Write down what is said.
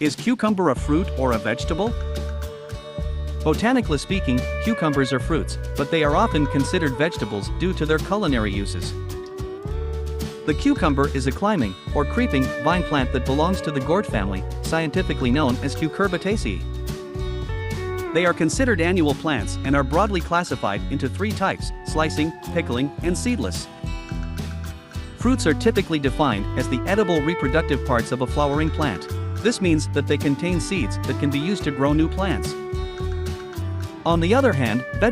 Is cucumber a fruit or a vegetable? Botanically speaking, cucumbers are fruits, but they are often considered vegetables due to their culinary uses. The cucumber is a climbing, or creeping, vine plant that belongs to the gourd family, scientifically known as Cucurbitaceae. They are considered annual plants and are broadly classified into three types: slicing, pickling, and seedless. Fruits are typically defined as the edible reproductive parts of a flowering plant. This means that they contain seeds that can be used to grow new plants. On the other hand, vegetables